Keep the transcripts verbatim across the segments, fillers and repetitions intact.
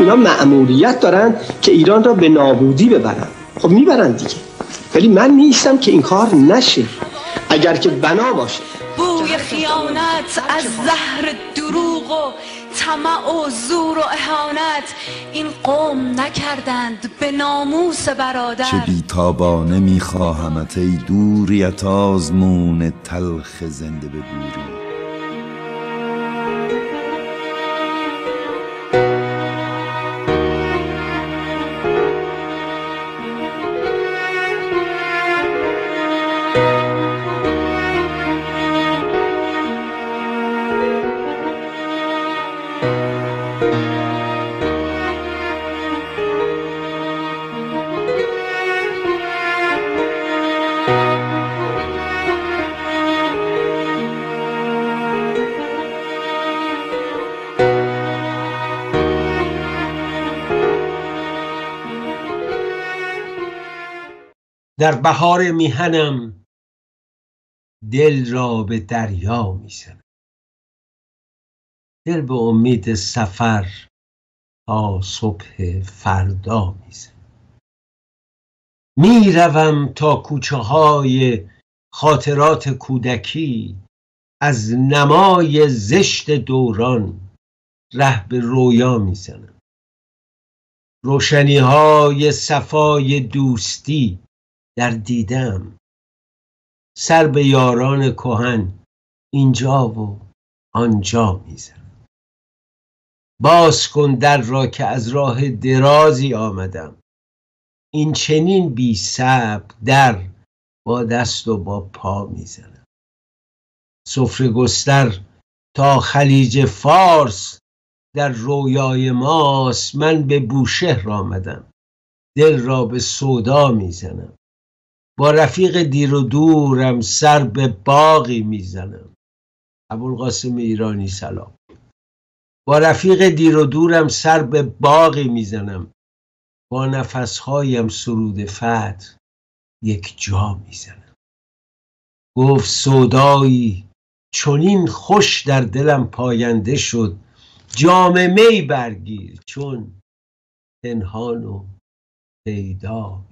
اینا مأموریت دارن که ایران را به نابودی ببرن. خب میبرن دیگه، ولی من نیستم که این کار نشه، اگر که بنا باشه. بوی خیانت از زهر دروغ و طمع و زور و اهانت این قوم نکردند به ناموس برادر. چه بیتابانه میخواهمت ای دوریت آزمون تلخ زنده ببوری. در بهار میهنم دل را به دریا میزنم، دل به امید سفر تا صبح فردا میزنم. میروم تا کوچه های خاطرات کودکی، از نمای زشت دوران ره به رویا میزنم. روشنی های صفای دوستی در دیدم، سر به یاران کهن اینجا و آنجا میزنم. باز کن در را که از راه درازی آمدم، این چنین بی صبر در با دست و با پا میزنم. سفره گستر تا خلیج فارس در رویای ماست، من به بوشهر آمدم دل را به سودا میزنم. با رفیق دیر و دورم سر به باغی میزنم. ابوالقاسم ایرانی سلام. با رفیق دیر و دورم سر به باغی میزنم، با نفسهایم سرود فتح یک جا میزنم. گفت سودایی چنین خوش در دلم پاینده شد، جام می برگیر چون پنهان و پیدا.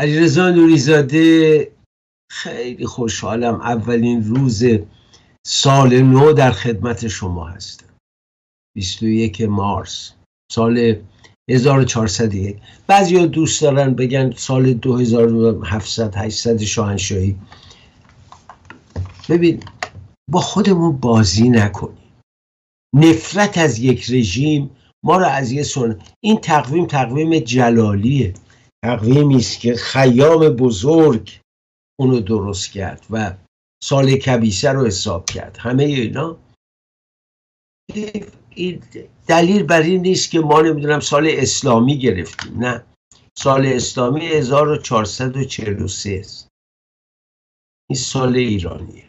علیرضا نوریزاده، خیلی خوشحالم اولین روز سال نو در خدمت شما هستم. بیست و یکم مارس سال هزار و چهارصد و یک. بعضیا دوست دارن بگن سال دو هزار و هفتصد هشتصد شاهنشاهی. ببین، با خودمون بازی نکنیم. نفرت از یک رژیم ما را از یه سن... این تقویم تقویم جلالیه، تقویمی است که خیام بزرگ اونو درست کرد و سال کبیسه رو حساب کرد. همه اینا دلیل بر این نیست که ما نمیدونم سال اسلامی گرفتیم. نه، سال اسلامی هزار و چهارصد و چهل و سه است. این سال ایرانیه،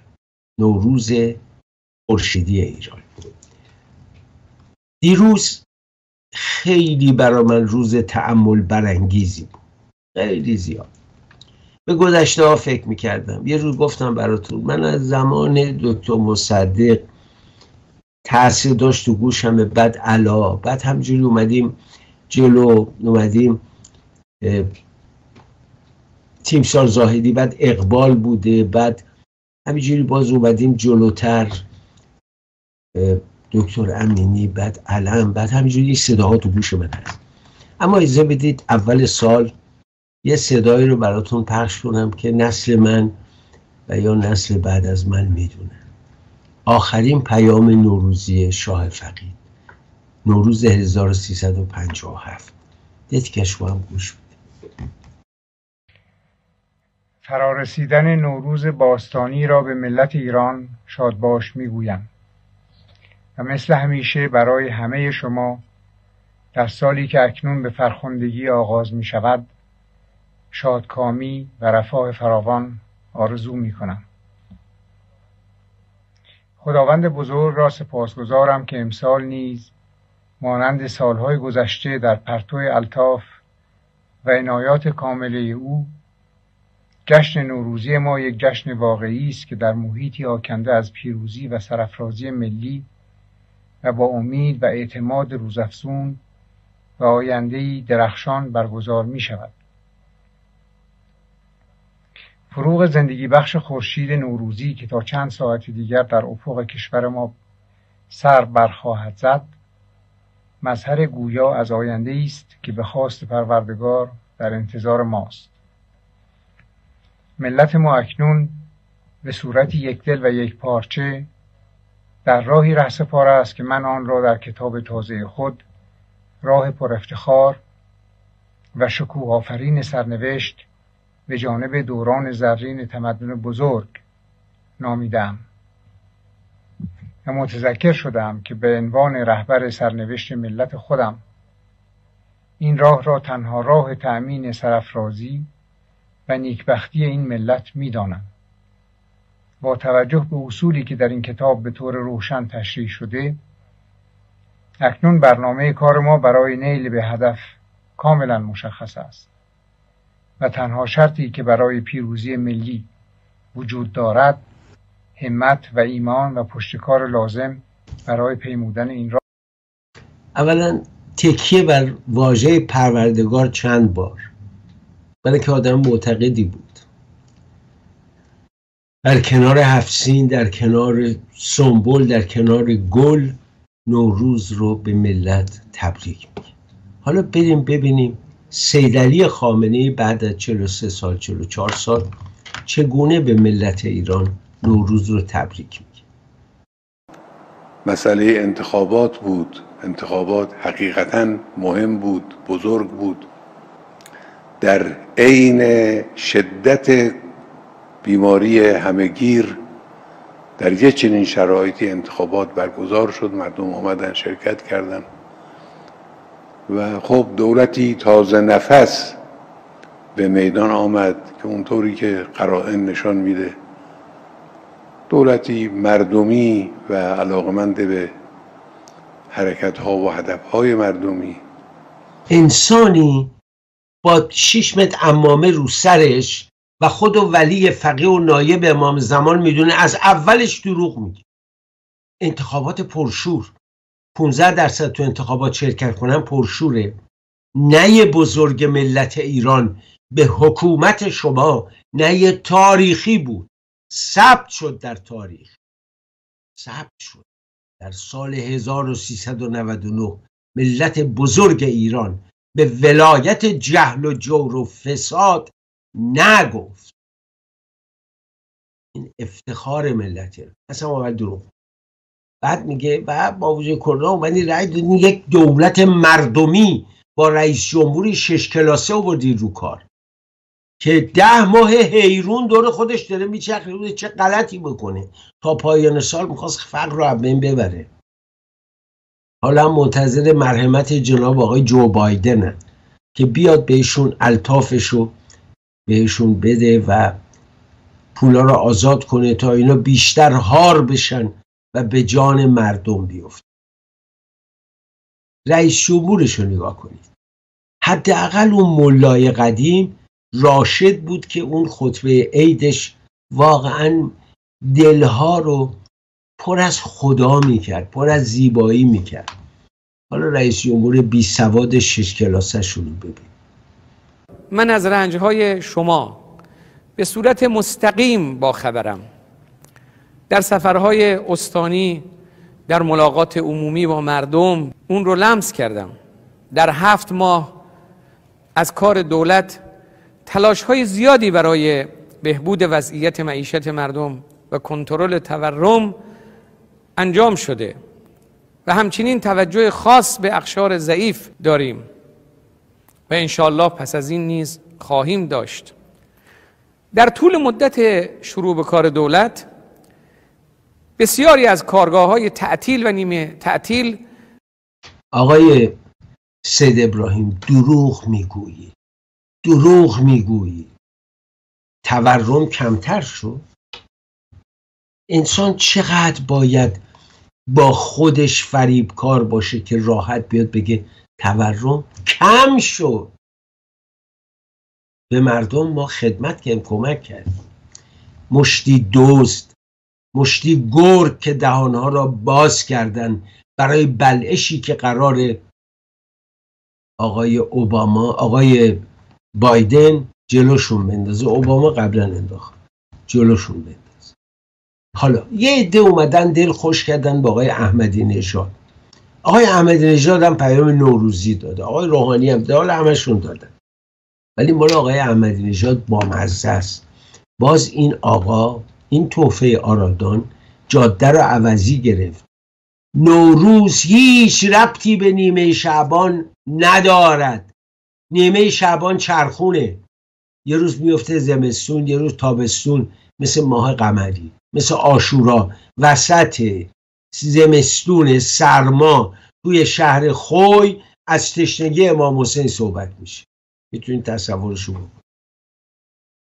نوروز خورشیدی ایران. دیروز خیلی برا من روز تأمل برانگیزی بود، خیلی زیاد به گذشته ها فکر میکردم. یه روز گفتم براتون، من از زمان دکتر مصدق تاثیر داشت تو گوشم، بعد علا بعد همجوری اومدیم جلو، اومدیم تیمسار زاهدی، بعد اقبال بوده، بعد همینجوری باز اومدیم جلوتر دکتر امینی، بعد علم، بعد همینجوری صداها تو گوش من هست. اما اجازه بدید اول سال یه صدایی رو براتون پخش کنم که نسل من و یا نسل بعد از من میدونن. آخرین پیام نوروزی شاه فقید، نوروز هزار و سیصد و پنجاه و هفت. یک کشوام گوش بده. فرارسیدن نوروز باستانی را به ملت ایران شاد باش میگویم و مثل همیشه برای همه شما در سالی که اکنون به فرخندگی آغاز می شود شادکامی و رفاه فراوان آرزو می کنم. خداوند بزرگ را سپاسگزارم که امسال نیز مانند سالهای گذشته در پرتو الطاف و عنایات کامله او، جشن نوروزی ما یک جشن واقعی است که در محیطی آکنده از پیروزی و سرافرازی ملی و با امید و اعتماد روزافزون و آینده‌ای درخشان برگزار می شود. فروغ زندگی بخش خورشید نوروزی که تا چند ساعت دیگر در افق کشور ما سر برخواهد زد، مظهر گویا از آینده‌ای است که به خواست پروردگار در انتظار ماست. ملت ما اکنون به صورت یک دل و یک پارچه در راهی رهسپاره است که من آن را در کتاب تازه خود، راه پر افتخار و شکوه آفرین سرنوشت به جانب دوران زرین تمدن بزرگ نامیدم و متذکر شدم که به عنوان رهبر سرنوشت ملت خودم این راه را تنها راه تأمین سرافرازی و نیکبختی این ملت می دانم. با توجه به اصولی که در این کتاب به طور روشن تشریح شده، اکنون برنامه کار ما برای نیل به هدف کاملا مشخص است و تنها شرطی که برای پیروزی ملی وجود دارد، همت و ایمان و پشتکار لازم برای پیمودن این راه. اولا تکیه بر واژه پروردگار چند بار، برای که آدم معتقدی بود، در کنار هفت‌سین، در کنار سنبل، در کنار گل، نوروز رو به ملت تبریک میگه. حالا بریم ببینیم سید علی خامنه‌ای بعد از چهل و سه سال، چهل و چهار سال چگونه به ملت ایران نوروز رو تبریک میگه. مسئله انتخابات بود. انتخابات حقیقتاً مهم بود، بزرگ بود. در عین شدت بیماری همگیر در یه چنین شرایطی انتخابات برگزار شد، مردم آمدن شرکت کردن و خب دولتی تازه نفس به میدان آمد که اونطوری که قرائن نشان میده دولتی مردمی و علاقمند به حرکت‌ها و هدف‌های مردمی، انسانی با شش متر عمامه رو سرش و خود و ولی فقیه و نایب امام زمان میدونه از اولش دروغ میگه. انتخابات پرشور، پانزده درصد تو انتخابات شرکت کنن پرشوره. نی بزرگ ملت ایران به حکومت شما نی تاریخی بود، ثبت شد در تاریخ، ثبت شد در سال هزار و سیصد و نود و نه. ملت بزرگ ایران به ولایت جهل و جور و فساد نگفت. این افتخار ملته. اصلا اول دروغ. بعد میگه و با وجود کرونا اومدی رأی دادین، یک دولت مردمی با رئیس جمهوری شش کلاسه آوردی رو کار که ده ماه حیرون دور خودش داره میچرخه چه غلطی بکنه. تا پایان سال میخواست فقر رو از بین ببره. حالا منتظر مرحمت جناب آقای جو بایدنه که بیاد بهشون الطافشو بهشون بده و پولا رو آزاد کنه تا اینا بیشتر هار بشن و به جان مردم بیفته. رئیس جمهورش رو نگاه کنید، حداقل اون ملای قدیم راشد بود که اون خطبه عیدش واقعا دلها رو پر از خدا میکرد، پر از زیبایی میکرد. حالا رئیس جمهور بی سواد شش کلاسه شروع ببین. من از رنجهای شما به صورت مستقیم با خبرم. در سفرهای استانی، در ملاقات عمومی با مردم اون رو لمس کردم. در هفت ماه از کار دولت تلاشهای زیادی برای بهبود وضعیت معیشت مردم و کنترل تورم انجام شده و همچنین توجه خاص به اقشار ضعیف داریم و انشاءالله پس از این نیز خواهیم داشت. در طول مدت شروع به کار دولت بسیاری از کارگاه‌های تعطیل و نیمه تعطیل. آقای سید ابراهیم دروغ میگویی، دروغ میگویی. تورم کمتر شد. انسان چقدر باید با خودش فریبکار باشه که راحت بیاد بگه تورم کم شد. به مردم ما خدمت کردیم، کمک کردیم. مشتی دزد، مشتی گرگ که دهانها را باز کردند برای بلعشی که قرار آقای اوباما، آقای بایدن جلوشون بندازه. اوباما قبلا انداخت، جلوشون بندازه. حالا یه عده اومدن دل خوش کردن با آقای احمدی نژاد. آقای احمدی نژاد هم پیام نوروزی داده، آقای روحانی هم داده، همشون دادن. ولی مال آقای احمدی نژاد با مزه است. باز این آقا، این تحفه آرادان، جاده رو عوضی گرفت. نوروز هیچ ربطی به نیمه شعبان ندارد. نیمه شعبان چرخونه، یه روز میفته زمستون، یه روز تابستون، مثل ماه قمری، مثل آشورا، وسط زمستون سرما توی شهر خوی از تشنگی امام حسین صحبت میشه. میتونید تصورشو بکنید.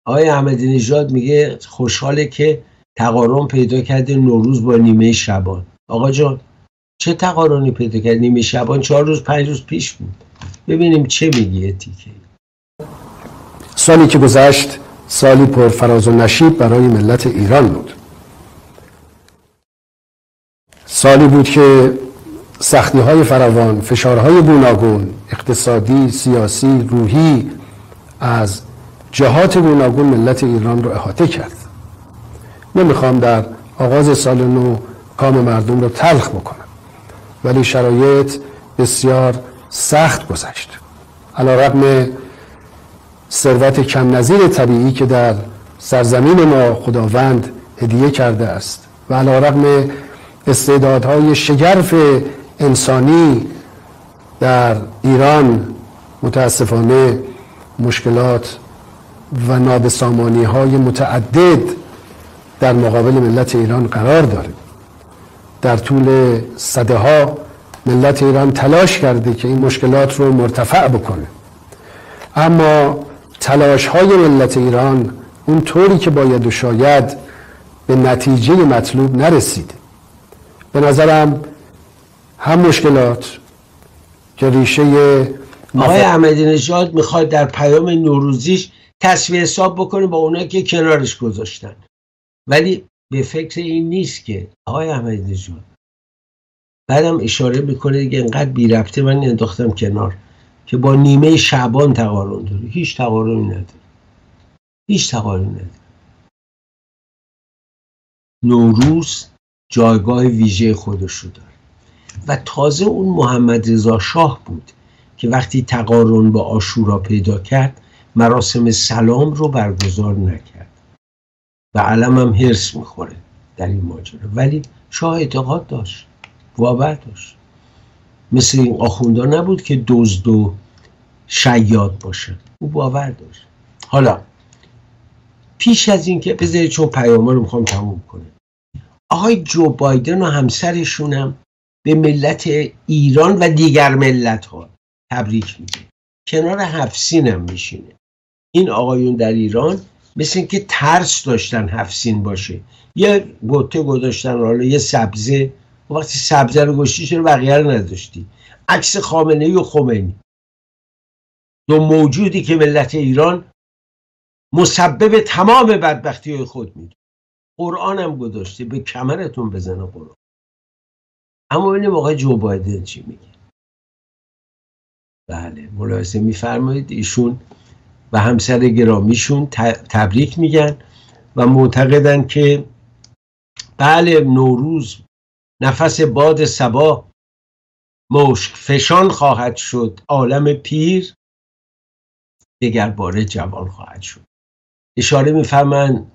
آقای احمدی نژاد میگه خوشحاله که تقارن پیدا کرده نوروز با نیمه شعبان. آقا جان چه تقارنی پیدا کرد؟ نیمه شعبان چهار روز پنج روز پیش بود. ببینیم چه میگه تیکه. سالی که گذشت سالی پر فراز و نشیب برای ملت ایران بود. سالی بود که سختی‌های فراوان، فشارهای گوناگون، اقتصادی، سیاسی، روحی، از جهات گوناگون ملت ایران رو احاطه کرد. نمیخوام در آغاز سال نو کام مردم رو تلخ بکنم، ولی شرایط بسیار سخت گذشت. علیرغم ثروت کم نظیر طبیعی که در سرزمین ما خداوند هدیه کرده است و علیرغم استعدادهای شگرف انسانی، در ایران متاسفانه مشکلات و نابسامانی های متعدد در مقابل ملت ایران قرار داره. در طول صده ها ملت ایران تلاش کرده که این مشکلات رو مرتفع بکنه، اما تلاش های ملت ایران اون طوری که باید و شاید به نتیجه مطلوب نرسیده. به نظرم هم مشکلات که ریشه مف... آقای احمدی نژاد میخواد در پیام نوروزیش تصفیه حساب بکنه با اونایی که کنارش گذاشتن، ولی به فکر این نیست که آقای احمدی نژاد بعدم اشاره میکنه که انقدر بی ربطه من انداختم کنار که با نیمه شعبان تقارن داره. هیچ تقارنی نداره، هیچ تقارنی نداره. نوروز جایگاه ویژه خودش رو داره و تازه اون محمدرضا شاه بود که وقتی تقارن با عاشورا پیدا کرد مراسم سلام رو برگزار نکرد و علم هم حرص میخوره در این ماجرا، ولی شاه اعتقاد داشت، باور داشت. مثل این آخوندا نبود که دزد و شیاد باشه، او باور داشت. حالا پیش از این که بذارید، چون پیاما رو میخوام تموم کنه، آقای جو بایدن و همسرشون هم به ملت ایران و دیگر ملت ها تبریک میگه. کنار هفسین هم میشینه. این آقایون در ایران مثل این که ترس داشتن هفسین باشه. یه بوته گذاشتن، حالا یه سبزه، وقتی سبزه رو گشتی چرا بقیه رو نداشتی؟ عکس خامنه‌ای و خمینی، دو موجودی که ملت ایران مسبب تمام بدبختی خود میدونه. قرآن هم گذاشته، به کمرتون بزنه قرآن. اما ببینیم آقای جو بایدن چی میگه. بله ملاحظه میفرمایید ایشون و همسر گرامیشون تبریک میگن و معتقدن که بله نوروز نفس باد صبا مشک فشان خواهد شد، عالم پیر دگرباره جوان خواهد شد. اشاره میفرمایند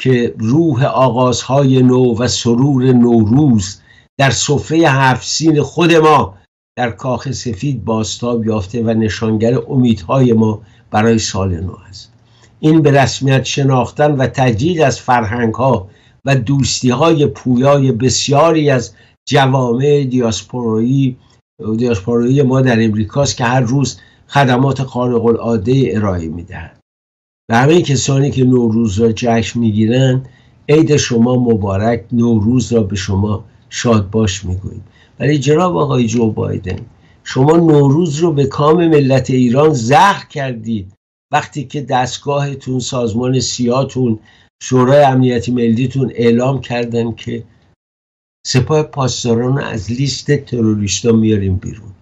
که روح آغازهای نو و سرور نوروز در سفره هفت‌سین خود ما در کاخ سفید بازتاب یافته و نشانگر امیدهای ما برای سال نو است. این به رسمیت شناختن و تجدید از فرهنگها و دوستیهای پویای بسیاری از جوامع دیاسپورایی دیاسپورایی ما در امریکاست که هر روز خدمات خارق العاده ارائه میدهند. و همه کسانی که نوروز را جشن میگیرند، عید شما مبارک، نوروز را به شما شاد باش میگوییم. ولی جناب آقای جو بایدن، شما نوروز رو به کام ملت ایران زهر کردید وقتی که دستگاهتون، سازمان سیاتون، شورای امنیتی ملیتون اعلام کردن که سپاه پاسداران از لیست تروریستا میاریم بیرون.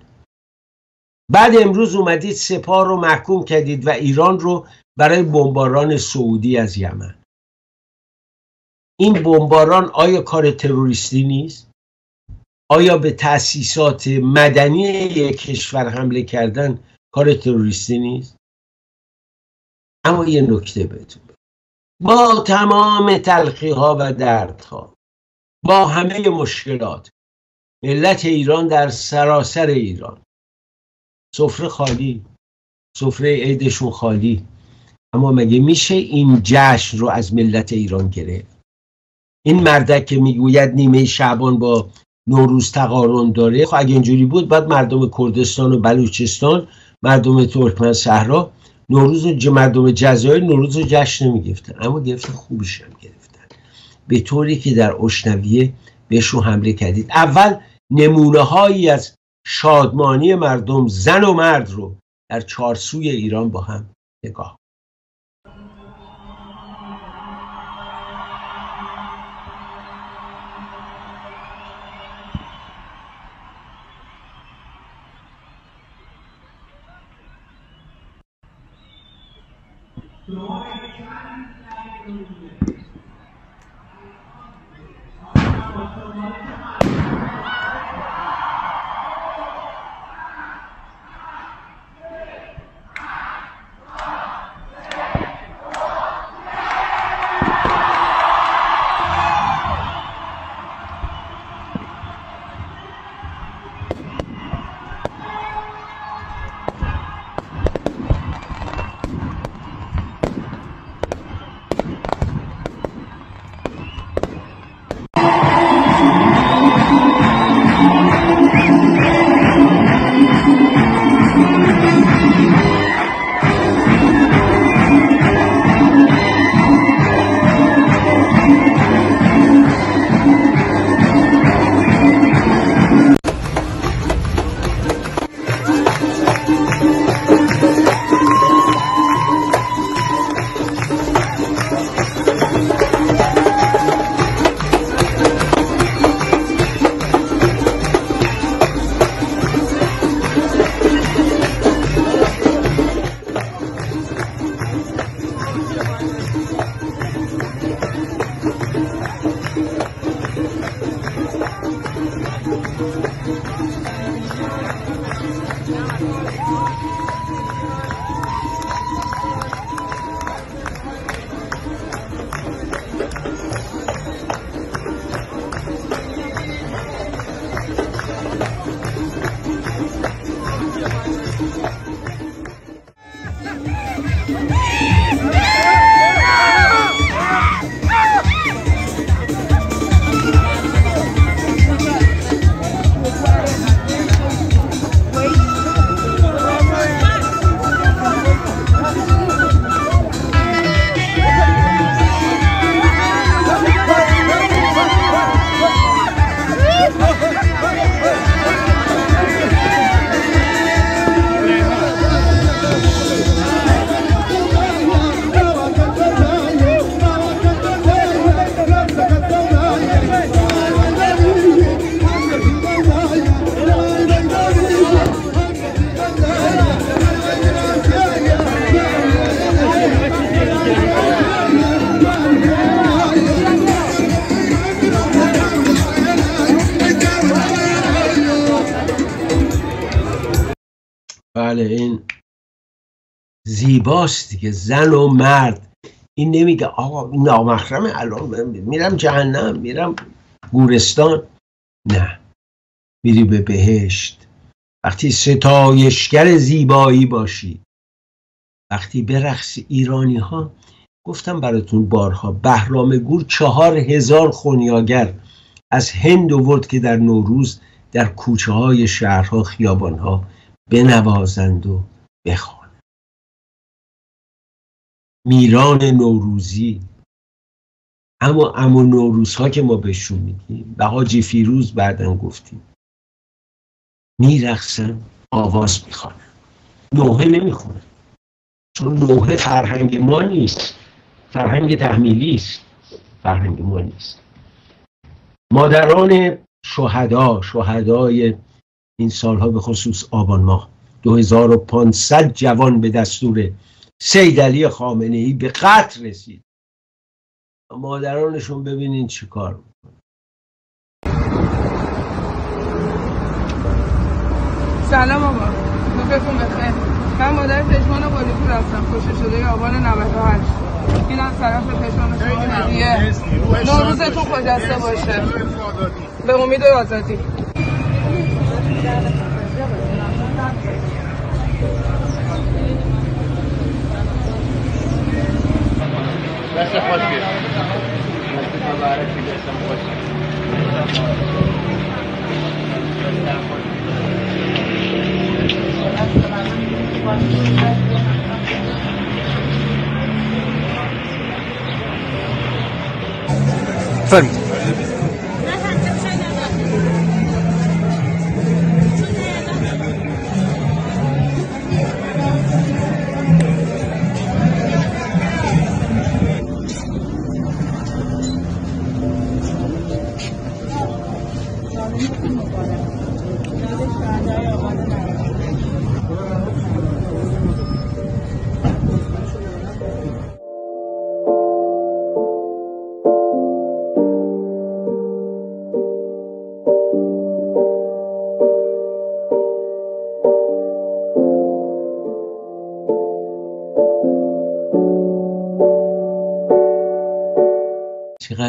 بعد امروز اومدید سپاه رو محکوم کردید و ایران رو برای بمباران سعودی از یمن. این بمباران آیا کار تروریستی نیست؟ آیا به تأسیسات مدنی یک کشور حمله کردن کار تروریستی نیست؟ اما یه نکته بهتون بگم. با تمام تلخی‌ها و دردها، با همه مشکلات، ملت ایران در سراسر ایران سفره خالی، سفره عیدشون خالی. اما مگه میشه این جشن رو از ملت ایران گرفت؟ این مردک که میگوید نیمه شعبان با نوروز تقارن داره، خب اگه اینجوری بود باید مردم کردستان و بلوچستان، مردم ترکمن صحرا نوروز و مردم جزایر نوروز رو جشن نمیگرفتن، اما گرفت خوبش هم گرفتن، به طوری که در اشنویه بهشون حمله کردید. اول نمونه هایی از شادمانی مردم زن و مرد رو در چارسوی ایران با هم نگاه. این زیباست دیگه، زن و مرد. این نمیگه آقا این نامحرمه الان من میرم جهنم، میرم گورستان. نه، میری به بهشت وقتی ستایشگر زیبایی باشی، وقتی برقصی. ایرانی ها گفتم براتون بارها، بهرام گور چهار هزار خونیاگر از هند آورد که در نوروز در کوچه های شهرها، خیابان ها بنوازند و بخوانند. میران نوروزی. اما اما نوروز ها که ما بهشون میگیم و حاجی فیروز بعدن گفتیم، میرقصن، آواز میخوانن، نوحه نمیخونن، چون نوحه فرهنگ ما نیست، فرهنگ تحمیلی است، فرهنگ ما نیست. مادران شهدا، شهدای این سالها به خصوص آبان ماه دو هزار و پانصد جوان به دستور سید علی خامنه‌ای به قتل رسید. مادرانشون ببینین چی کار میکنن. سلام آقا، روزتون بخیر. من مادر پشمان قلیپور هستم، کشته شده آبان نود و هشت. اینم طرف پشمان شما هدیه. نوروزتون خجسته باشه. به امید آزادی. دست خوش بیرم فرمید.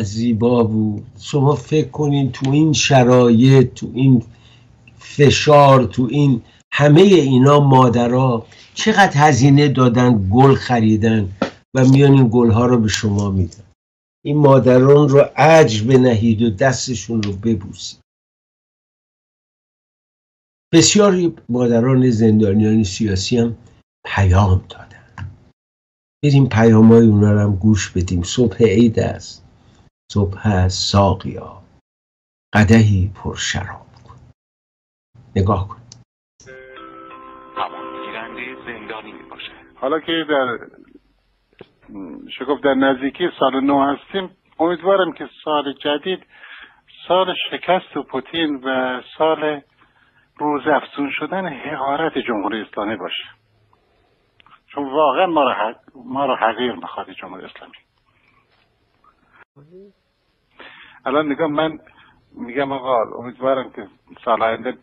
زیبا بود. شما فکر کنین تو این شرایط، تو این فشار، تو این همه اینا مادرها چقدر هزینه دادن، گل خریدن و میان این گلها رو به شما میدن. این مادران رو عجب بنهید و دستشون رو ببوسید. بسیاری مادران زندانیان سیاسی هم پیام دادن، بریم پیام های اونا رو هم گوش بدیم. صبح عید است، صبح ساقیا قدحی پر شراب کن. نگاه کن، همان گیرنده زندانی می باشه. حالا که در شکوف در نزدیکی سال نو هستیم، امیدوارم که سال جدید سال شکست و پوتین و سال روز افزون شدن حقارت جمهوری اسلامی باشه، چون واقعا ما را حق... ما را حقیر می‌خواد جمهوری اسلامی. الان نگاه، من میگم آقا امیدوارم که سال آینده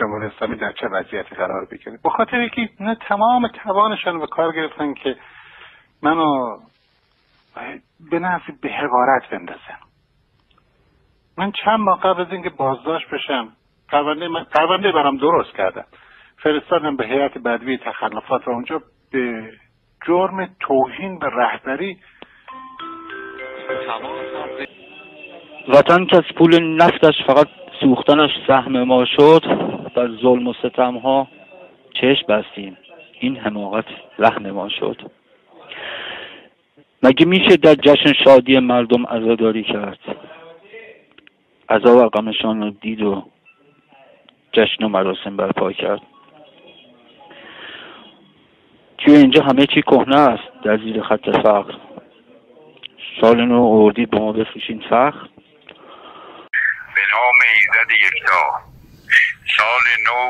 جمهوری اسلامی در چه وضعیتی قرار بگیره، به خاطر اینکه اینا تمام توانشان به کار گرفتن که منو به نفع به حقارت بندازن. من چند ماه قبل از اینکه بازداشت بشم پرونده من پرونده برام درست کردم، فرستادم به هیئت بدوی تخلفات و اونجا به جرم توهین به رهبری. وطن که از پول نفتش فقط سوختنش سهم ما شد، در ظلم و ستم ها چشم بستیم، این حماقت رحم ما شد. مگه میشه در جشن شادی مردم عزاداری کرد؟ عزا و غمشان رو دید و جشن و مراسم برپا کرد. توی اینجا همه چی کهنه است، در زیر خط فقر. سال نو اردید با ما بفروشین فخر. به نام ایزد یکتا، سال نو،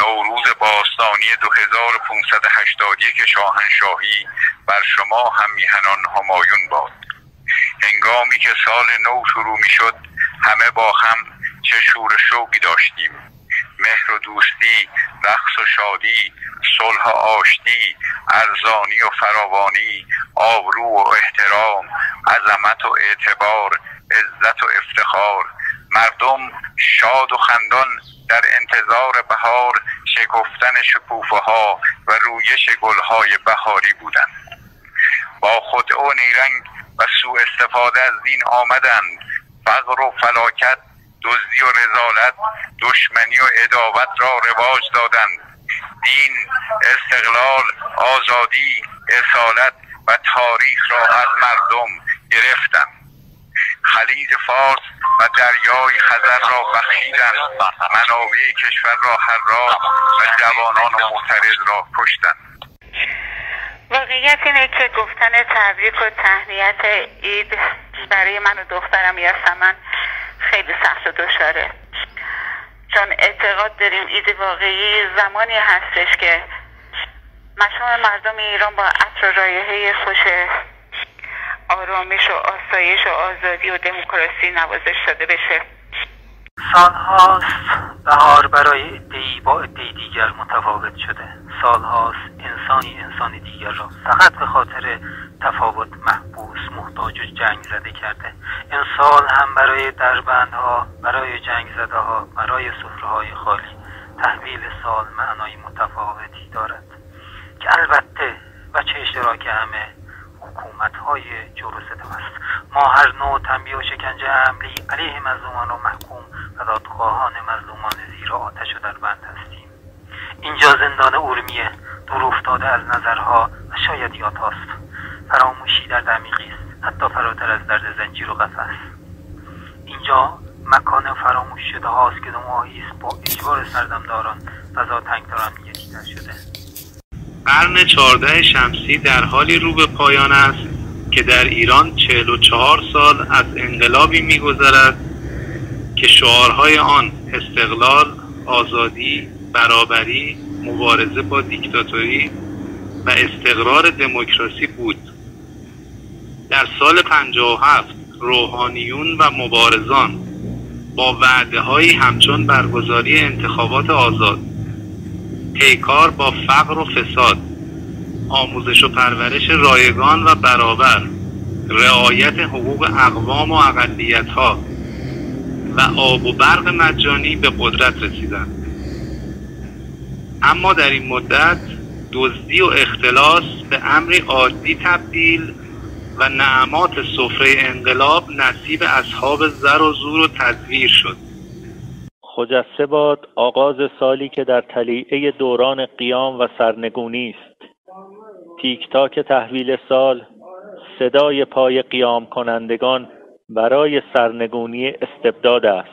نوروز باستانی دو هزار و پانصد و هشتاد و یک شاهنشاهی بر شما هم میهنان همایون باد. هنگامی که سال نو شروع می شد همه با هم چه شور و شوقی داشتیم. مهر و دوستی، رقص و شادی، صلح و آشتی، ارزانی و فراوانی، آبرو و احترام، عظمت و اعتبار، عزت و افتخار. مردم شاد و خندان در انتظار بهار، شکفتن شکوفه ها و رویش گلهای بهاری بودند. با خدعه و نیرنگ و سوء استفاده از دین آمدند. فقر و فلاکت، دزدی و رذالت، دشمنی و عداوت را رواج دادند. دین، استقلال، آزادی، اصالت و تاریخ را از مردم گرفتند. خلیج فارس و دریای خزر را بخشیدند. منابع کشور را حراس و جوانان و معترض را کشتند. واقعیت اینه که گفتن تبریک و تهنیت عید برای من و دخترم یاسمن خیلی سخت و دشواره، چون اعتقاد داریم اید واقعی زمانی هستش که مشام مردم ایران با عطر رایحه خوش آرامش و آسایش و آزادی و دموکراسی نوازش شده بشه. سالهاست بهار برای عده‌ای با عده‌ای دیگر متفاوت شده، سالهاست انسانی انسان دیگر را فقط به خاطر تفاوت محبوس، محتاج و جنگ زده کرده. امسال هم برای دربندها، برای جنگ زده ها، برای سفره‌های خالی تحویل سال معنای متفاوتی دارد که البته و چه اشتراک همه حکومت‌های جور زده است. ما هر نوع تنبیه و شکنجه عملی علیه مظلومان و محکوم و دادخواهان مظلومان زیر آتش و در بند هستیم. اینجا زندان اورمیه، دور افتاده از نظرها و شاید یاد هاست. فراموشی در دمیقی است، حتی فراتر از درد زنجیر و قفس. اینجا مکان فراموش شده هاست که دماهی است با اجبار سردمداران فضا تنگتر هم یکیتر شده. قرن چهارده شمسی در حالی رو به پایان است که در ایران چهل و چهار سال از انقلابی می‌گذرد که شعارهای آن استقلال، آزادی، برابری، مبارزه با دیکتاتوری و استقرار دموکراسی بود. در سال پنجاه و هفت روحانیون و مبارزان با وعده‌هایی همچون برگزاری انتخابات آزاد، پیکار با فقر و فساد، آموزش و پرورش رایگان و برابر، رعایت حقوق اقوام و اقلیت‌ها و آب و برق مجانی به قدرت رسیدند. اما در این مدت دزدی و اختلاس به امری عادی تبدیل و نعمات سفره انقلاب نصیب اصحاب زر و زور و تزویر شد. خجسته باد آغاز سالی که در طلیعه دوران قیام و سرنگونی است. تیک تاک تحویل سال، صدای پای قیام کنندگان برای سرنگونی استبداد است.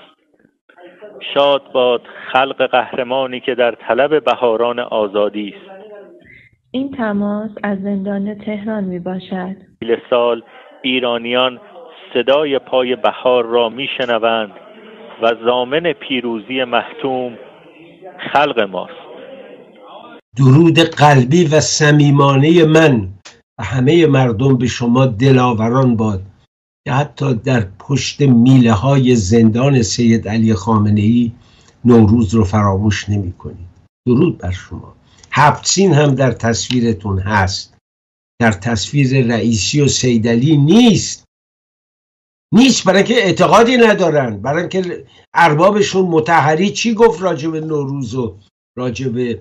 شاد باد خلق قهرمانی که در طلب بهاران آزادی است. این تماس از زندان تهران می باشد. طول سال ایرانیان صدای پای بهار را می شنوند و ضامن پیروزی محتوم خلق ماست. درود قلبی و صمیمانه من و همه مردم به شما دلاوران باد که حتی در پشت میله های زندان سید علی خامنه‌ای نوروز رو فراموش نمی کنید. درود بر شما. هفت‌سین هم در تصویرتون هست، در تصویر رئیسی و سیدعلی نیست. نیست برای که اعتقادی ندارن، برای که اربابشون مطهری چی گفت راجب نوروز و راجب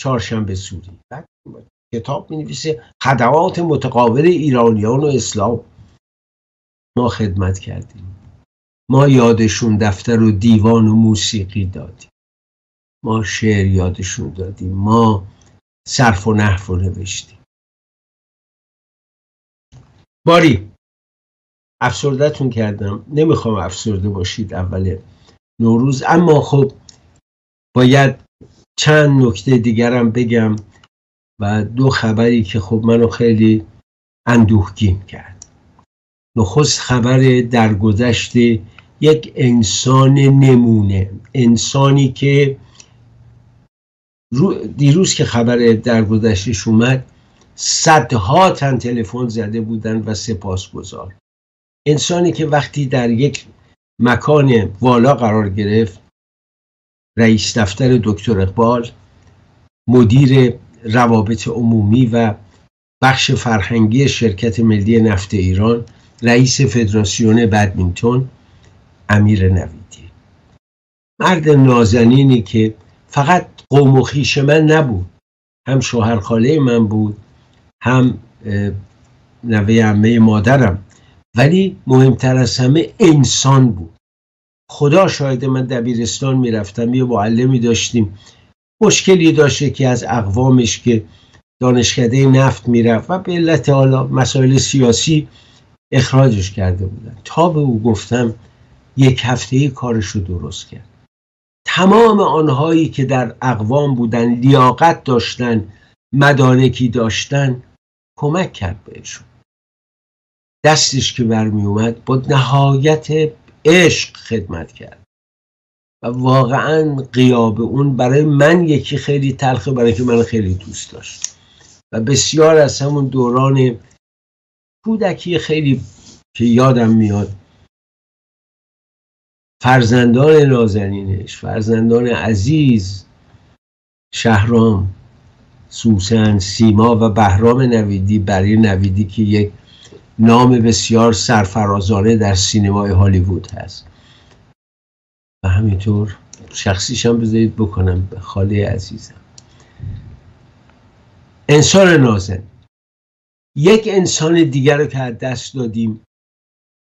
چهارشنبه سوری. بعد کتاب می‌نویسه خدمات متقابل ایرانیان و اسلام. ما خدمت کردیم، ما یادشون دفتر و دیوان و موسیقی دادیم، ما شعر یادشون دادیم، ما صرف و نحو رو نوشتیم. باری افسرده‌تون کردم، نمیخوام افسرده باشید اول نوروز. اما خب باید چند نکته دیگرم بگم و دو خبری که خب منو خیلی اندوهگین کرد. نخست خبر درگذشت یک انسان نمونه، انسانی که دیروز که خبر درگذشتش اومد صدها تن تلفن زده بودن و سپاسگزار. انسانی که وقتی در یک مکان والا قرار گرفت، رئیس دفتر دکتر اقبال، مدیر روابط عمومی و بخش فرهنگی شرکت ملی نفت ایران، رئیس فدراسیون بدمینتون، امیر نویدی. مرد نازنینی که فقط قوم و خویش من نبود، هم شوهرخاله من بود، هم نوه عمه مادرم، ولی مهمتر از همه انسان بود. خدا شاهد من دبیرستان میرفتم، یه معلمی داشتیم مشکلی داشته که از اقوامش که دانشکده نفت میرفت و به علت حالا مسائل سیاسی اخراجش کرده بودن. تا به او گفتم یک هفته کارش رو درست کرد. تمام آنهایی که در اقوام بودن، لیاقت داشتن، مدارکی داشتن، کمک کرد بهشون. دستش که برمی اومد با نهایت عشق خدمت کرد و واقعا غیاب اون برای من یکی خیلی تلخه، برای که من خیلی دوست داشت و بسیار از همون دوران کودکی خیلی که یادم میاد فرزندان نازنینش، فرزندان عزیز شهرام، سوسن، سیما و بهرام نویدی، برای نویدی که یک نام بسیار سرفرازانه در سینمای هالیوود هست و همینطور شخصیش هم بذارید بکنم به خاله عزیزم. انسان نازن، یک انسان دیگر رو که از دست دادیم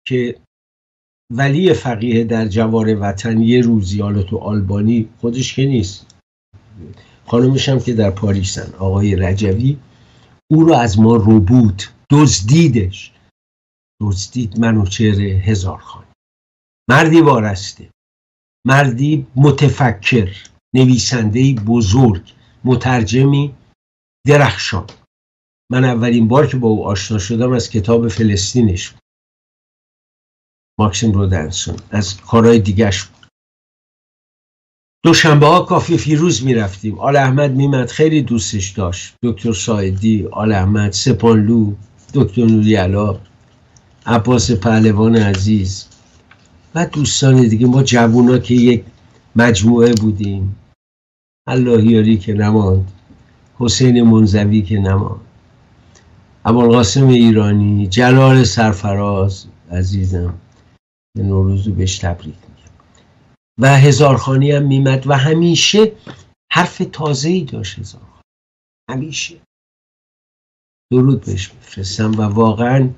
که ولی فقیه در جوار وطن، یه روزی حالا تو آلبانی، خودش که نیست، خانمش هم که در پاریسن، آقای رجوی، او رو از ما رو بود، دزدیدش، دزدید منوچهر هزارخان. مردی وارسته، مردی متفکر، نویسندهی بزرگ، مترجمی درخشان. من اولین بار که با او آشنا شدم از کتاب فلسطینش بود، ماکسیم رودنسون، از کارهای دیگرش بود. دوشنبه ها کافی فیروز می رفتیم، آل احمد میمد، خیلی دوستش داشت، دکتر ساعدی، آل احمد، سپانلو، دکتر نوری علا، عباس پهلوان عزیز و دوستان دیگه. ما جوونا که یک مجموعه بودیم، اللهیاری که نماند، حسین منزوی که نماند، ابوالقاسم ایرانی، جلال سرفراز عزیزم به نوروز رو بهش تبریک میگم و هزارخانی هم میمد و همیشه حرف تازه‌ای داشت هزارخان، همیشه درود بهش میفرستم و واقعا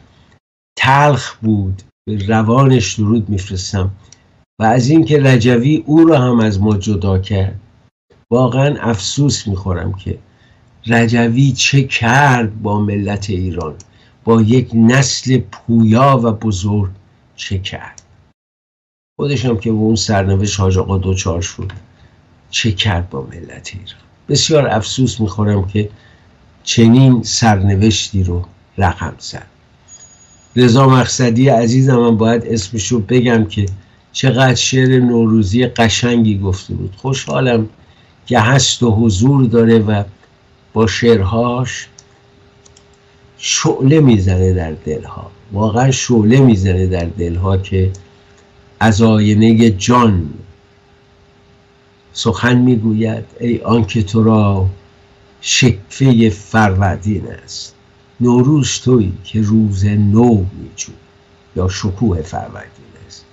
تلخ بود، به روانش درود میفرستم و از اینکه رجوی او رو هم از ما جدا کرد واقعا افسوس میخورم که رجوی چه کرد با ملت ایران، با یک نسل پویا و بزرگ چه کرد. خودش هم که به اون سرنوشت حاج آقا دوچار شد، چه کرد با ملت ایران. بسیار افسوس میخورم که چنین سرنوشتی رو رقم زد. رضا مقصدی عزیزم هم باید اسمش رو بگم که چقدر شعر نوروزی قشنگی گفته بود. خوشحالم که هست و حضور داره و با شعرهاش شعله میزنه در دلها، واقعا شعله میزنه در دلها که از آینه جان سخن میگوید. ای آنکه تو را شکفه فروردین است، نوروز تویی که روز نو میجویی، یا شکوه فروردین است.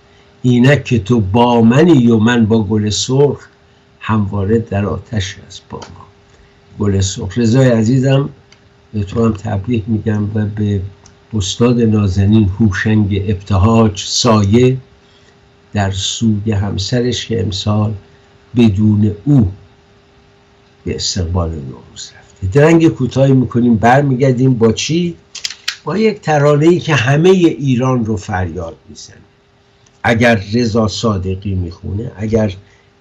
اینک که تو با منی و من با گل سرخ، همواره در آتش است با ما گل سرخ. رضای عزیزم به تو هم تبریک میگم و به استاد نازنین هوشنگ ابتهاج سایه در سوی همسرش که امسال بدون او به استقبال نوروز رفته. درنگ کوتاهی میکنیم، برمیگردیم با چی؟ با یک ترانه‌ای که همه ایران رو فریاد میزنه. اگر رضا صادقی میخونه، اگر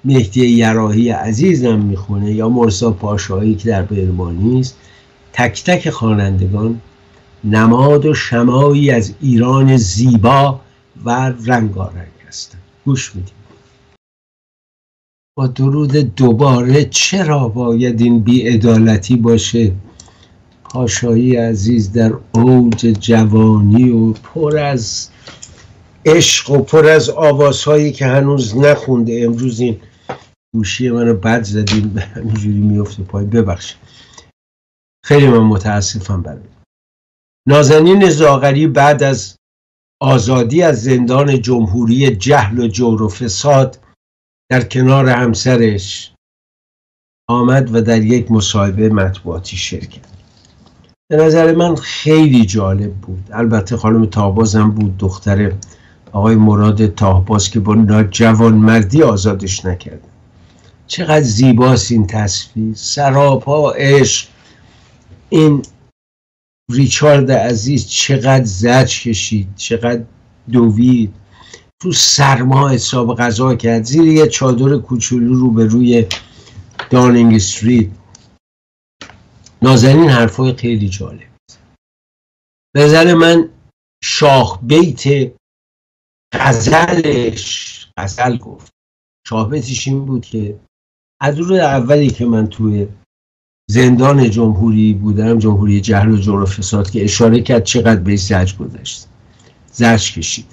مهدی یراحی عزیزم میخونه یا مرسا پاشایی که در برمانی است، تک تک خوانندگان نماد و شمایی از ایران زیبا و رنگارنگ هستند. گوش میدیم با درود دوباره. چرا باید این بی‌عدالتی باشه؟ پاشایی عزیز در اوج جوانی و پر از عشق و پر از آوازهایی که هنوز نخونده. امروز این گوشی من رو بد زدیم، همینجوری میفته پای، ببخشید، خیلی من متاسفم برای نازنین زاغری. بعد از آزادی از زندان جمهوری جهل و جور و فساد، در کنار همسرش آمد و در یک مصاحبه مطبوعاتی شرکت. به نظر من خیلی جالب بود. البته خانم تاهباز هم بود، دختر آقای مراد تاهباز که با ناجوانمردی آزادش نکرد. چقدر زیباست این تصویر، سراپا عشق. این ریچارد عزیز چقدر زج کشید، چقدر دوید، تو سرما حساب غذا کرد زیر یه چادر کوچولو روبروی داونینگ استریت. نازنین حرفای خیلی جالب. به نظر من شاخ بیت غزلش غزل گفت، شاهبتش این بود که از روز اولی که من توی زندان جمهوری بودم، جمهوری جهل و جور و فساد، که اشاره کرد چقدر به زج گذشت، زج کشید،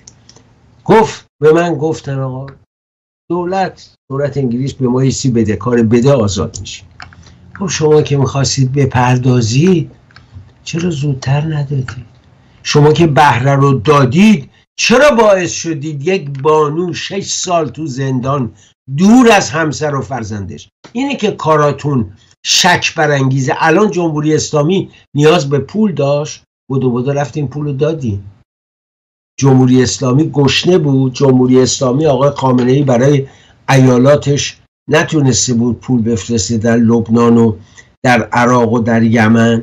گفت به من گفتن آقا دولت دولت انگلیس به ما یسی بده، کار بده آزاد میشه. خب شما که میخواستید بپردازید چرا زودتر ندادید؟ شما که بهره رو دادید چرا باعث شدید یک بانو شش سال تو زندان دور از همسر و فرزندش؟ اینه که کاراتون شک برانگیزه. الان جمهوری اسلامی نیاز به پول داشت، بدو بدو رفتیم پول رو دادیم. جمهوری اسلامی گشنه بود، جمهوری اسلامی آقای خامنه‌ای برای ایالاتش نتونسته بود پول بفرسته در لبنان و در عراق و در یمن.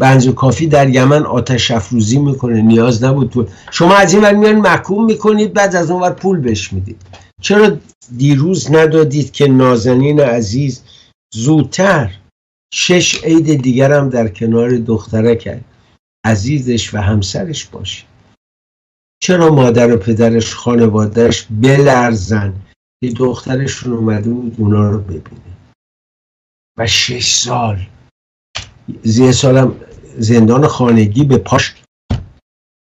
بنز و کافی در یمن آتش افروزی میکنه، نیاز نبود پول. شما از این ور میان محکوم میکنید، بعد از اون ور پول بهش میدید. چرا دیروز ندادید که نازنین عزیز زودتر شش عید دیگر هم در کنار دخترک عزیزش و همسرش باشه؟ چرا مادر و پدرش خانوادهش بلرزن که دخترشون اومده بود اونا رو ببینه و شش سال زیر سالم زندان خانگی به پاش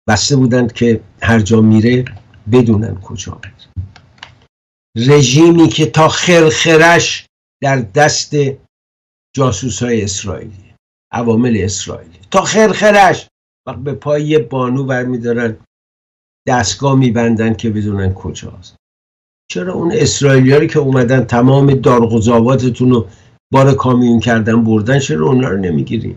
بسته بودند که هر جا میره بدونن کجا بود. رژیمی که تا خرخرش در دست جاسوس‌های اسرائیلی، عوامل اسرائیلی، تا خرخرش وقت به پای یه بانو برمیدارن دستگاه میبندن که بدونن کجاست. چرا اون اسرائیلی‌ها که اومدن تمام دارغزاواتتون رو بار کامیون کردن بردن، چرا اونا رو نمیگیرین؟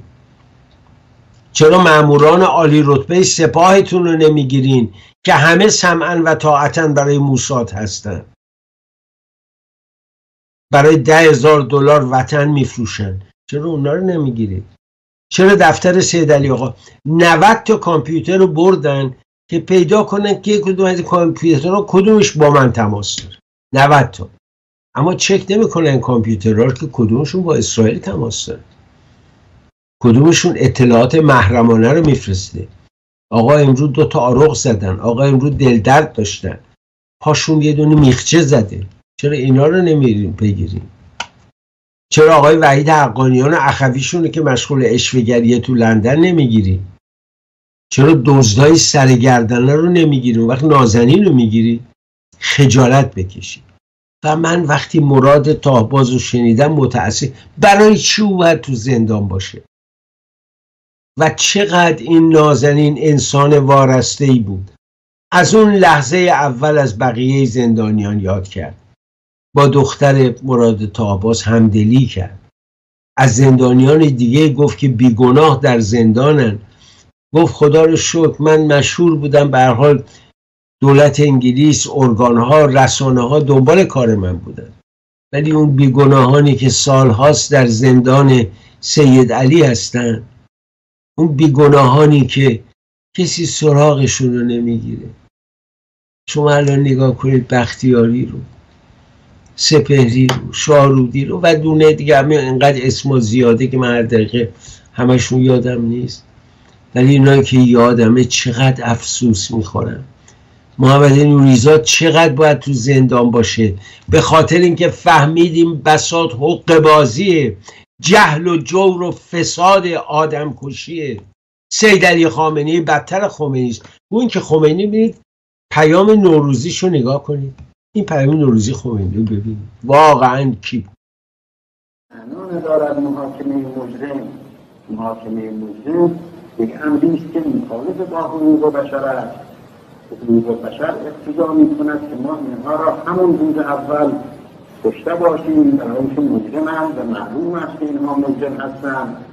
چرا ماموران عالی رتبه سپاهتون رو نمیگیرین که همه سمعن و طاعتن برای موساد هستن، برای ده هزار دلار وطن میفروشن؟ چرا اونا رو نمیگیرید؟ چرا دفتر سید علی آقا نود تا کامپیوتر رو بردن که پیدا کنن که کدوم از کامپیوترها کدومش با من تماس داره؟ نود تا. اما چک نمیکنن کامپیوترها که کدومشون با اسرائیل تماس داره، کدومشون اطلاعات محرمانه رو میفرسته. آقا امروز دو تا آرق زدن، آقا امروز دلدرد داشتن، پاشون یه دونه میخچه زده. چرا اینا رو نمیریم بگیریم؟ چرا آقای وحید حقانیان و اخویشونه که مشغول اشوه‌گریه تو لندن نمیگیریم؟ چرا دزدای سرگردنه رو نمیگیریم؟ اون وقت نازنین رو میگیری؟ خجالت بکشی. و من وقتی مراد تاهباز رو شنیدم متأسف، برای چی باید تو زندان باشه؟ و چقدر این نازنین انسان وارسته‌ای بود. از اون لحظه اول از بقیه زندانیان یاد کرد، با دختر مراد تاهباز همدلی کرد، از زندانیان دیگه گفت که بیگناه در زندانن، گفت خدا رو شکر من مشهور بودم، به هر حال دولت انگلیس، ارگانها، رسانه‌ها دنبال کار من بودن، ولی اون بیگناهانی که سالهاست در زندان سید علی هستن، اون بیگناهانی که کسی سراغشون رو نمیگیره. شما الان نگاه کنید بختیاری رو، سپهری رو، شاهرودی رو و دونه دیگه، همه انقدر اسما زیاده که من هر دقیقه همشون یادم نیست، ولی اینا که یادمه چقدر افسوس میخورم. محمد نوریزاد چقدر باید تو زندان باشه؟ به خاطر اینکه فهمیدیم بساط حق بازیه، جهل و جور و فساد آدم کشیه. سید علی خامنه‌ای بدتر خمینی است. اون که خمینی ببینید پیام نوروزیشو نگاه کنید، این پیام نوروزی خمینی رو ببینید واقعا کی بود. قانون دارد محاکمه مجرم، محاکمه مجرم یک عملی است که مخالف با حقوق بشر است. حقوق بشر اقتضا میکند که ما اینها را همون روز اول کشته باشیم، برای اینکه مجرمند و معلوم است که اینها مجرم هستند.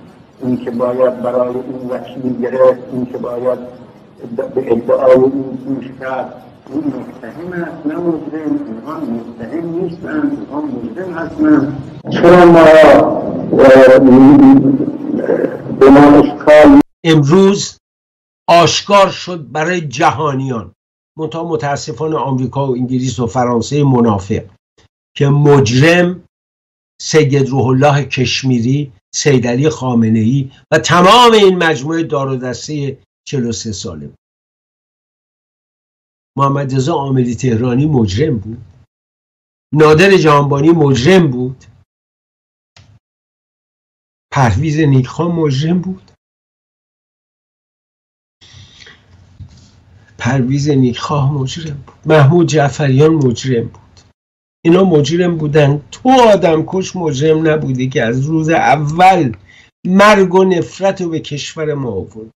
این که باید برای این وکیل گرفت، این که باید به ادعای این گوش کرد، این متهم است نه مجرم. اینها متهم نیستند، اینها مجرم هستند. چرا ما به ما اشکال امروز آشکار شد برای جهانیان، منتها متاسفانه آمریکا و انگلیس و فرانسه منافق، که مجرم سید روح الله کشمیری، سید علی خامنه‌ای و تمام این مجموعه دار و دسته چهل و سه ساله محمدرضا عاملی تهرانی مجرم بود، نادر جانبانی مجرم بود، پرویز نیکخواه مجرم بود. پرویز نیکخواه مجرم بود، محمود جعفریان مجرم بود. اینا مجرم بودن. تو آدمکش مجرم نبودی که از روز اول مرگ و نفرت رو به کشور ما آورد.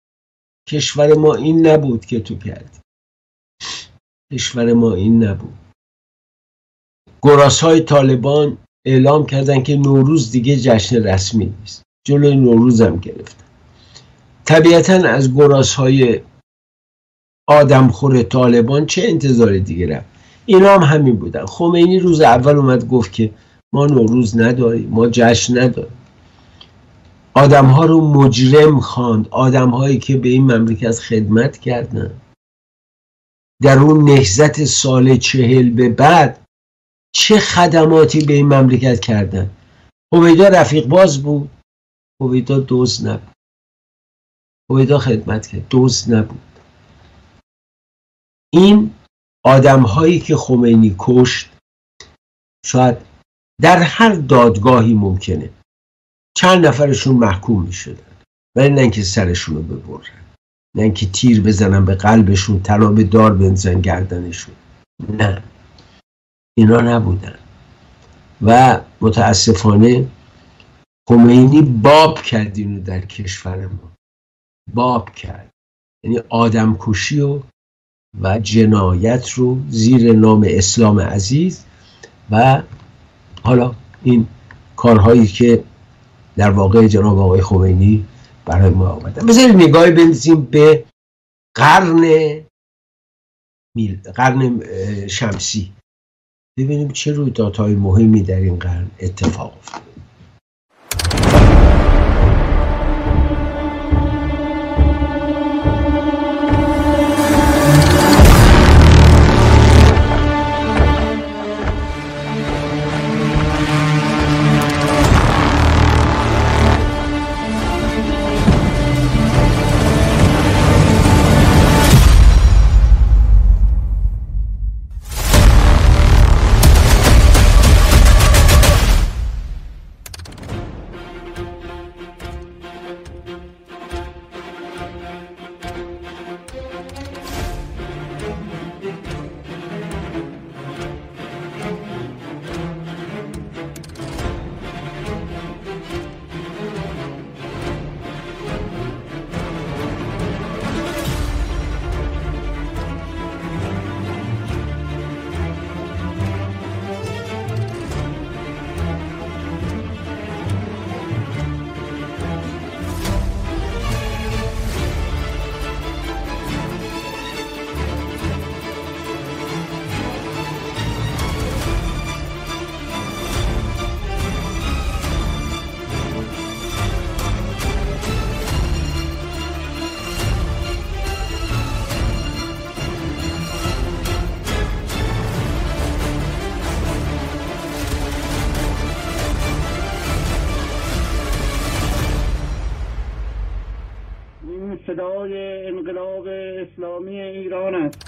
کشور ما این نبود که تو کردی. کشور ما این نبود. گراس‌های طالبان اعلام کردن که نوروز دیگه جشن رسمی نیست. جلوی نوروز هم گرفتن. طبیعتاً از گراس‌های آدمخور طالبان چه انتظار دیگه رفت؟ اینا هم همین بودن. خمینی روز اول اومد گفت که ما نوروز نداریم، ما جشن نداریم. آدم‌ها رو مجرم خواند، آدم‌هایی که به این مملکت خدمت کردند. در اون نهضت سال چهل به بعد چه خدماتی به این مملکت کردند. حبیده رفیق باز بود، حبیده دزد نبود. حبیده خدمت کرد، دزد نبود. این آدم‌هایی که خمینی کشت شاید در هر دادگاهی ممکنه چند نفرشون محکوم می‌شدن، ولی نه اینکه سرشون رو ببرن، نه اینکه تیر بزنن به قلبشون، تناب دار بزنن گردنشون، نه، اینا نبودن. و متاسفانه خمینی باب کرد اینو در کشور ما، باب کرد. یعنی آدم کشی و و جنایت رو زیر نام اسلام عزیز و حالا این کارهایی که در واقع جناب آقای خمینی برای ما آمدن. بذارید نگاهی بندازیم به قرن میل... قرن شمسی، ببینیم چه رویدادهای مهمی در این قرن اتفاق افتاد. صدای انقلاب اسلامی ایران است.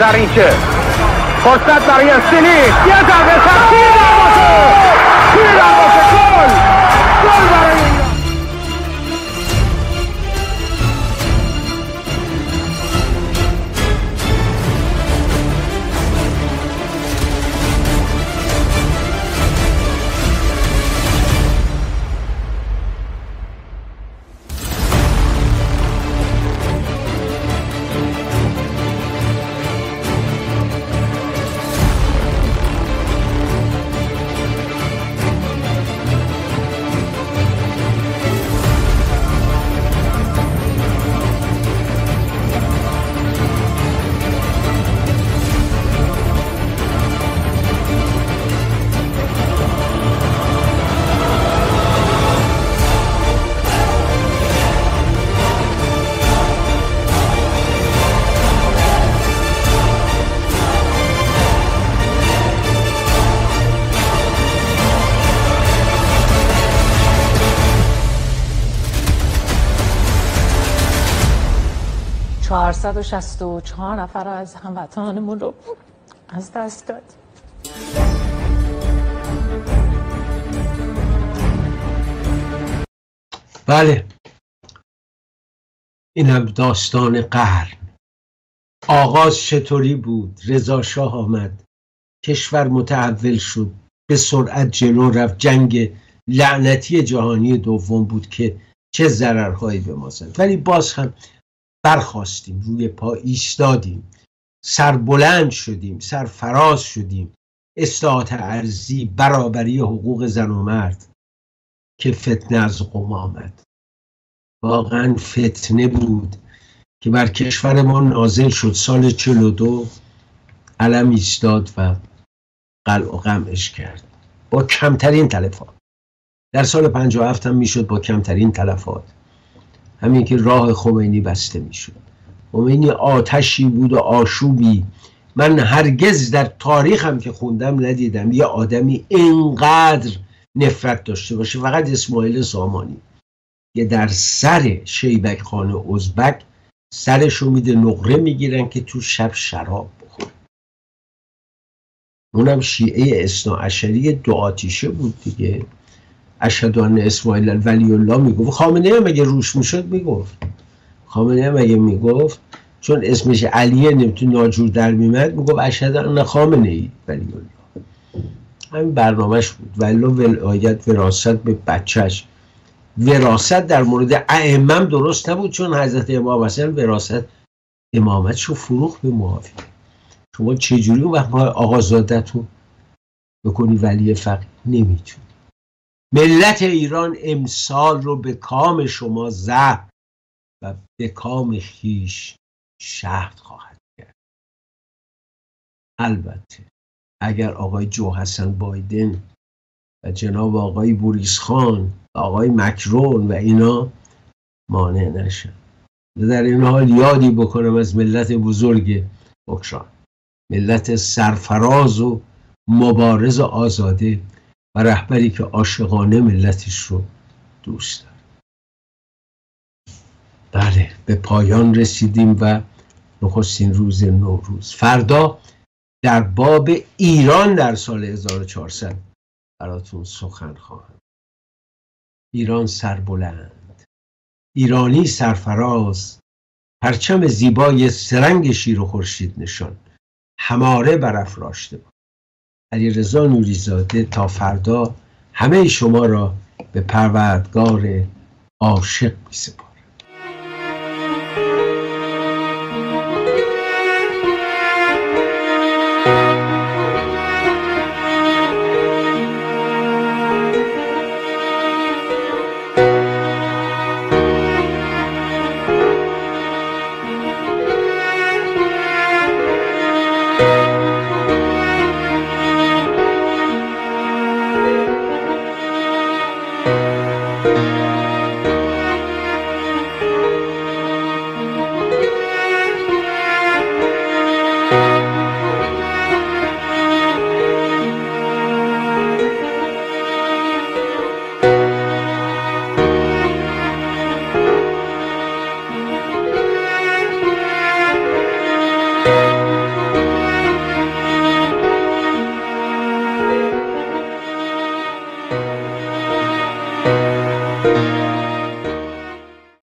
در این که فرصت برای سینی یه ضربه سختی در باشه، چهارصد و شصت و چهار نفر از هموطنانمون رو از دست داد. بله، این هم داستان قهر. آغاز چطوری بود؟ رضا شاه آمد، کشور متحول شد، به سرعت جلو رفت. جنگ لعنتی جهانی دوم بود که چه ضررهایی به ما زد، ولی باز هم برخواستیم، روی پا ایستادیم، سربلند شدیم، سرفراز شدیم. اصلاحات ارضی، برابری حقوق زن و مرد، که فتنه از قم آمد. واقعا فتنه بود که بر کشور ما نازل شد. سال چهل و دو علم ایستاد و قلع و قمعش کرد با کمترین تلفات. در سال پنجاه و هفت هم میشد با کمترین تلفات، همین که راه خمینی بسته میشد. خمینی آتشی بود و آشوبی. من هرگز در تاریخم که خوندم ندیدم یه آدمی اینقدر نفرت داشته باشه، فقط اسماعیل سامانی که در سر شیبک خانه ازبک سرشو میده، نقره میگیرن که تو شب شراب بخوره. اونم شیعه اثناعشری دو آتیشه بود دیگه. اشهد ان اسماعیل ولی الله میگفت. خامنه ای مگه روش میشد میگفت؟ خامنه ای مگه میگفت؟ چون اسمش علیه نمیتون ناجور در میمد، میگفت اشهد ان خامنه ای ولی الله. همین برنامهش بود. ولی ولایت، وراثت به بچهش. وراثت در مورد ائمه درست نبود، چون حضرت امام حسن وراثت امامتشو فروخت به معاویه. شما چجوری اون وقت آقازادتون بکنی ولی فقیه؟ نمیتونی. ملت ایران امسال رو به کام شما زهر و به کام خیش شهد خواهد کرد. البته اگر آقای جو حسن بایدن و جناب آقای بوریس خان و آقای مکرون و اینا مانع نشن. در این حال یادی بکنم از ملت بزرگ اوکراین، ملت سرفراز و مبارز و آزاده و رهبری که عاشقانه ملتش رو دوست دارد. بله، به پایان رسیدیم و نخستین روز نوروز. فردا در باب ایران در سال هزار و چهارصد براتون سخن خواهم. ایران سربلند، ایرانی سرفراز، پرچم زیبای سرنگ شیر و خورشید نشان هماره برافراشته بود. علیرضا نوریزاده تا فردا همه شما را به پروردگار عاشق می‌سپارد.